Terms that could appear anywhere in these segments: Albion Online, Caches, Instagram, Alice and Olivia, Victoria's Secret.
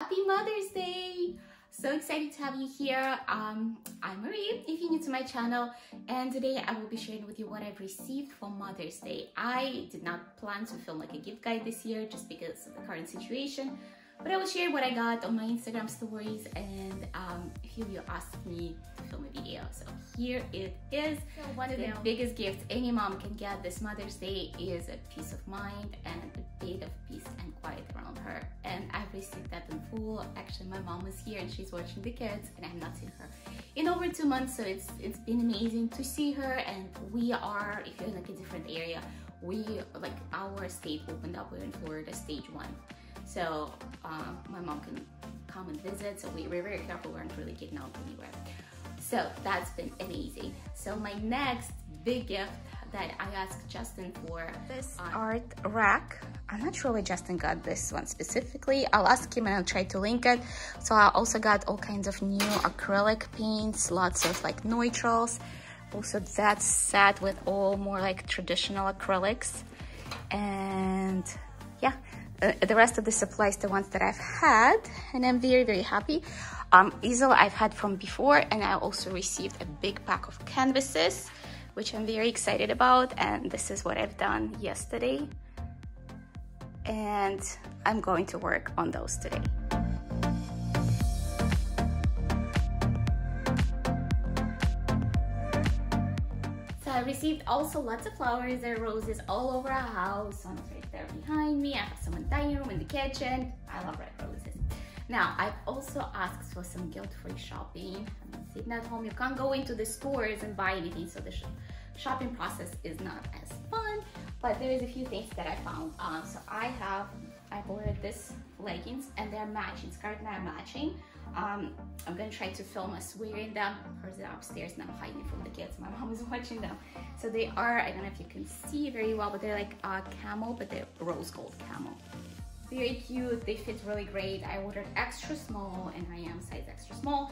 Happy Mother's Day! So excited to have you here. I'm Marie, if you're new to my channel, and today I will be sharing with you what I've received for Mother's Day. I did not plan to film like a gift guide this year just because of the current situation, but I will share what I got on my Instagram stories, and a few of you asked me to film a video, so here it is. One of the biggest gifts any mom can get this Mother's Day is a peace of mind and a bit of peace and quiet around her, and I've received that in full. Actually, my mom is here and she's watching the kids, and I've not seen her in over 2 months, so it's been amazing to see her. And we are, if you're in like a different area, our state opened up. We're in Florida, stage 1. So my mom can come and visit, so we're very careful, we aren't really getting out anywhere. So that's been amazing. So my next big gift that I asked Justin for, this art rack. I'm not sure why Justin got this one specifically. I'll ask him and I'll try to link it. So I also got all kinds of new acrylic paints, lots of like neutrals. Also that set with all more like traditional acrylics. And yeah. The rest of the supplies, the ones that I've had, and I'm very, very happy. Easel I've had from before, and I also received a big pack of canvases, which I'm very excited about, and this is what I've done yesterday. And I'm going to work on those today. I received also lots of flowers. There are roses all over our house. One's right there behind me. I have some in the dining room, in the kitchen. I love red roses. Now, I've also asked for some guilt-free shopping. I mean, sitting at home, you can't go into the stores and buy anything, so the shopping process is not as fun, but there is a few things that I found. So I've ordered this leggings, and they're matching. Scarlett and I are matching. I'm gonna try to film us wearing them. Hers are upstairs and I'm hiding from the kids. My mom is watching them. So they are, I don't know if you can see very well, but they're like camel, but they're rose gold camel. Very cute, they fit really great. I ordered extra small, and I am size extra small.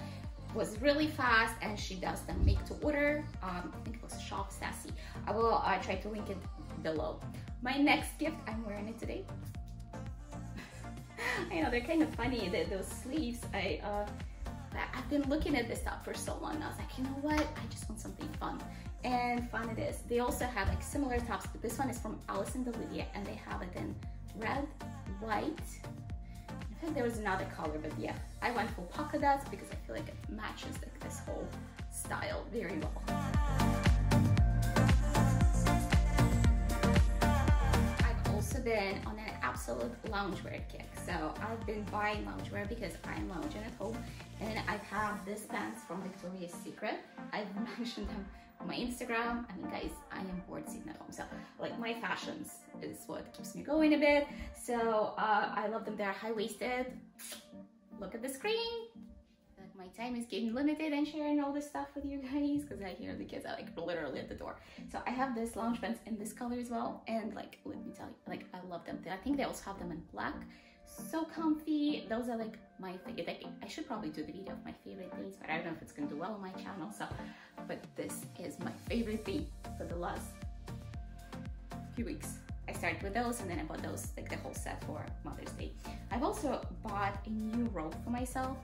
Was really fast, and she does them make to order. I think it was Shop Sassy. I will try to link it below. My next gift, I'm wearing it today. I know, they're kind of funny, those sleeves. I've been looking at this top for so long, and I was like, you know what, I just want something fun, and fun it is. They also have like similar tops, but this one is from Alice and Olivia, and they have it in red, white. I think there was another color, but yeah, I went for polka dots because I feel like it matches like this whole style very well. I've also been on an absolute loungewear kick. So I've been buying loungewear because I'm lounging at home, and I've had these pants from Victoria's Secret. I've mentioned them on my Instagram. I mean, guys, I am bored sitting at home, so like my fashions is what keeps me going a bit. So I love them. They're high-waisted. Look at the screen. Like, my time is getting limited and sharing all this stuff with you guys because I hear the kids are like literally at the door. So I have this lounge pants in this color as well, and like, let me tell you, like, I love them. I think they also have them in black. So comfy. Those are like my favorite. Like, I should probably do the video of my favorite things, but I don't know if it's gonna do well on my channel. So, but this is my favorite thing for the last few weeks. I started with those, and then I bought those, like the whole set for Mother's Day. I've also bought a new robe for myself.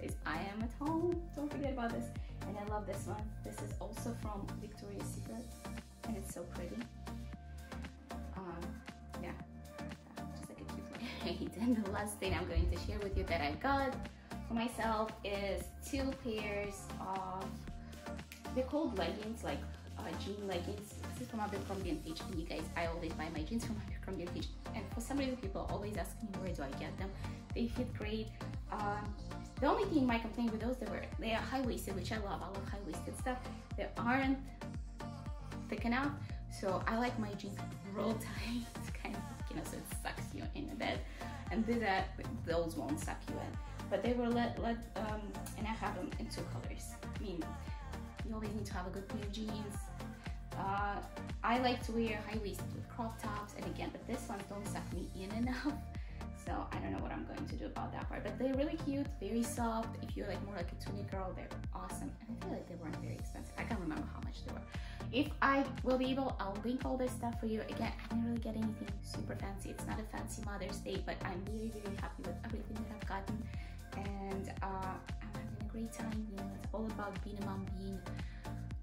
Because I am at home, don't forget about this. And I love this one. This is also from Victoria's Secret, and it's so pretty. Yeah. And the last thing I'm going to share with you that I got for myself is 2 pairs of, they're called leggings, like jean leggings. This is from Abercrombie & Fitch, and you guys, I always buy my jeans from Abercrombie & Fitch, and for some reason people always ask me where do I get them. They fit great. The only thing my complaint with those, they are high-waisted, which I love. I love high-waisted stuff. They aren't thick enough, so I like my jeans real tight. It's kind of, you know, so it sucks you in a bit, and those won't suck you in, but they were and I have them in 2 colors. I mean, you always need to have a good pair of jeans. I like to wear high waisted crop tops, and again, but this one don't suck me in enough, so so I don't know what I'm going to do about that part, but they're really cute, very soft. If you're like more like a tunic girl, they're awesome, and I feel like they weren't very expensive. I can't remember how much they were. If I will be able, I'll link all this stuff for you. Again, I didn't really get anything super fancy. It's not a fancy Mother's Day, but I'm really, really happy with everything that I've gotten, and I'm having a great time. You know, it's all about being a mom, being,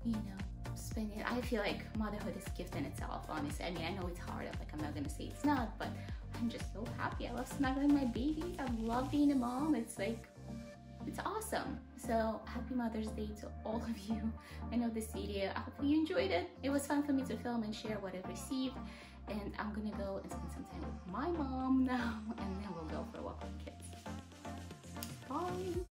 you know, spending. I feel like motherhood is a gift in itself, honestly. I mean, I know it's hard. Like, I'm not gonna say it's not, but I'm just so happy. I love snuggling my baby. I love being a mom. It's like, it's awesome. So happy Mother's Day to all of you. I know this video, I hope you enjoyed it. It was fun for me to film and share what I received, and I'm gonna go and spend some time with my mom now, and then we'll go for a walk with the kids. Bye.